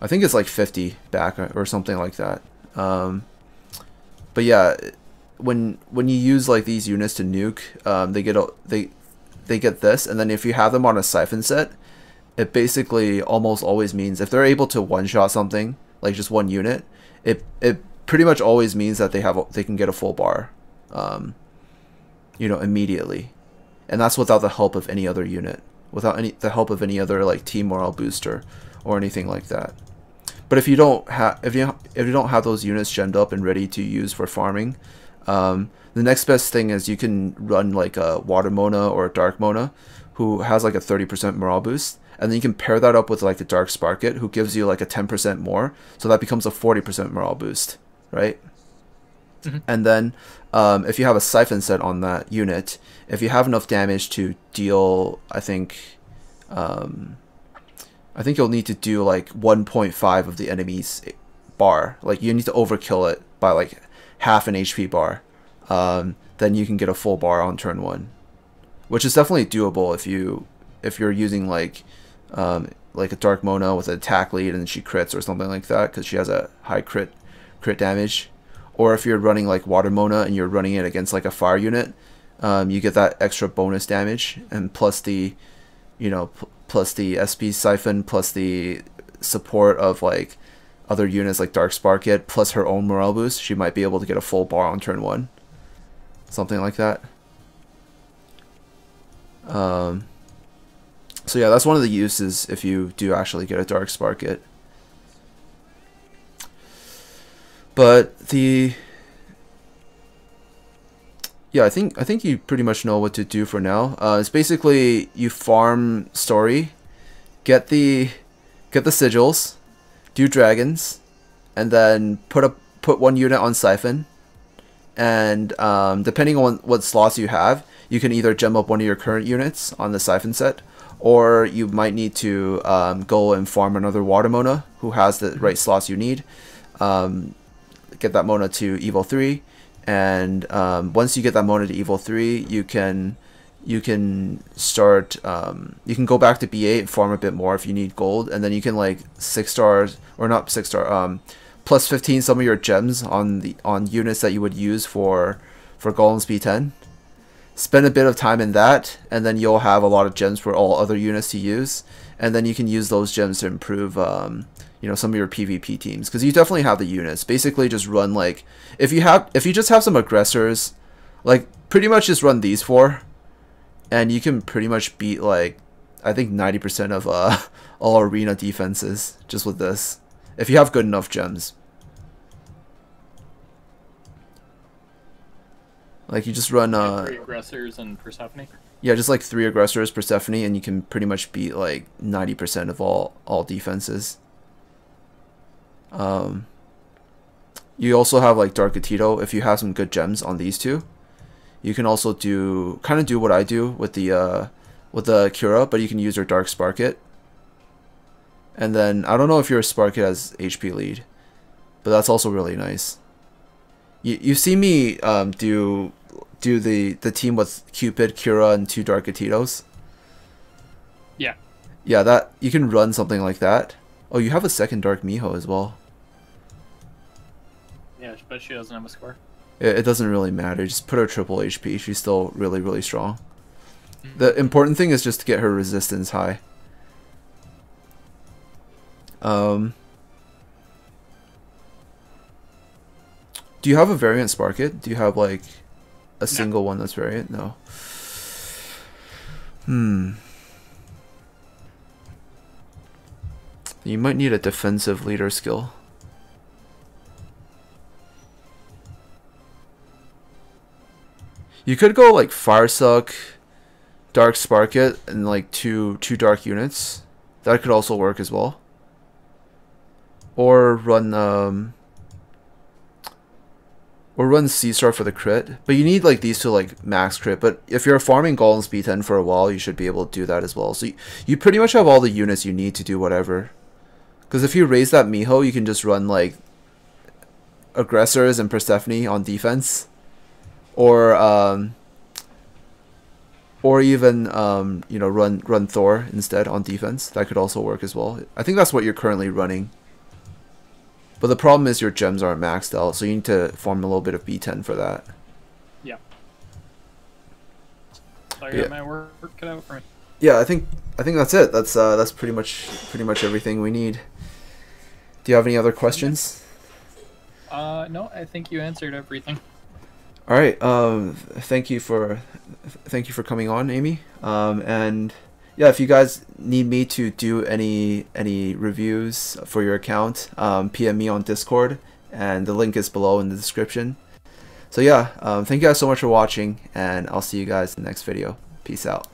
I think it's like fifty back or something like that. Um, but yeah, when when you use like these units to nuke, um, they get a, they they get this, and then if you have them on a siphon set, it basically almost always means, if they're able to one-shot something, like just one unit, it it pretty much always means that they have they can get a full bar. Um, you know, immediately, and that's without the help of any other unit, without any the help of any other like team morale booster or anything like that. But if you don't have if you if you don't have those units gemmed up and ready to use for farming, um, the next best thing is you can run like a Water Mona or a Dark Mona, who has like a thirty percent morale boost, and then you can pair that up with like the Dark Sparket, who gives you like a ten percent more, so that becomes a forty percent morale boost, right? Mm-hmm. And then um, if you have a siphon set on that unit, if you have enough damage to deal, I think um, I think you'll need to do like one point five of the enemy's bar. Like, you need to overkill it by like half an H P bar. Um, then you can get a full bar on turn one, which is definitely doable if you if you're using like um, like a Dark Mona with an attack lead and she crits or something like that, because she has a high crit crit damage. Or if you're running like Water Mona and you're running it against like a fire unit, um, you get that extra bonus damage, and plus the, you know, plus the S P siphon, plus the support of like other units like Dark Sparket, plus her own morale boost, she might be able to get a full bar on turn one, something like that. Um, so yeah, that's one of the uses if you do actually get a Dark Sparket. But the yeah, I think I think you pretty much know what to do for now. Uh, it's basically you farm story, get the get the sigils, do dragons, and then put up put one unit on Siphon, and um, depending on what slots you have, you can either gem up one of your current units on the Siphon set, or you might need to um, go and farm another Water Mona who has the right slots you need. Um, get that Mona to Evo three, and um, once you get that Mona to Evo three, you can you can start um, you can go back to B eight and farm a bit more if you need gold, and then you can like six stars or not six star um, plus fifteen some of your gems on the on units that you would use for for Golems B ten. Spend a bit of time in that, and then you'll have a lot of gems for all other units to use, and then you can use those gems to improve um, you know, some of your PvP teams, because you definitely have the units. Basically just run like if you have if you just have some aggressors, like pretty much just run these four, and you can pretty much beat like I think ninety percent of uh, all arena defenses just with this, if you have good enough gems. Like you just run uh, three aggressors and Persephone. Yeah, just like three aggressors, Persephone, and you can pretty much beat like ninety percent of all all defenses. Um, you also have like Dark Atito. If you have some good gems on these two, you can also do kind of do what I do with the uh, with the Cura, but you can use your Dark Sparket. And then I don't know if your Sparket has H P lead, but that's also really nice. You you see me um, do do the the team with Cupid, Cura, and two Dark Atitos. Yeah. Yeah, that you can run something like that. Oh, you have a second Dark Miho as well. Yeah, but she doesn't have a score. It, it doesn't really matter. Just put her triple H P. She's still really, really strong. Mm-hmm. The important thing is just to get her resistance high. Um, do you have a variant Sparket? Do you have like a no. single one that's variant? No. Hmm. You might need a defensive leader skill. You could go like Fire Suck, Dark Sparket, and like two two dark units. That could also work as well. Or run um or run Seastar for the crit. But you need like these to like max crit. But if you're farming Golems B ten for a while, you should be able to do that as well. So you, you pretty much have all the units you need to do whatever. Because if you raise that Miho, you can just run like aggressors and Persephone on defense, or um, or even um, you know run run Thor instead on defense. That could also work as well. I think that's what you're currently running. But the problem is your gems aren't maxed out, so you need to farm a little bit of B ten for that. Yeah. So I got my work cut out for me. Yeah, I think I think that's it. That's uh, that's pretty much pretty much everything we need. Do you have any other questions? Uh, no, I think you answered everything. All right. Um, thank you for thank you for coming on, Amy. Um, and yeah, if you guys need me to do any any reviews for your account, um, P M me on Discord, and the link is below in the description. So yeah, um, thank you guys so much for watching, and I'll see you guys in the next video. Peace out.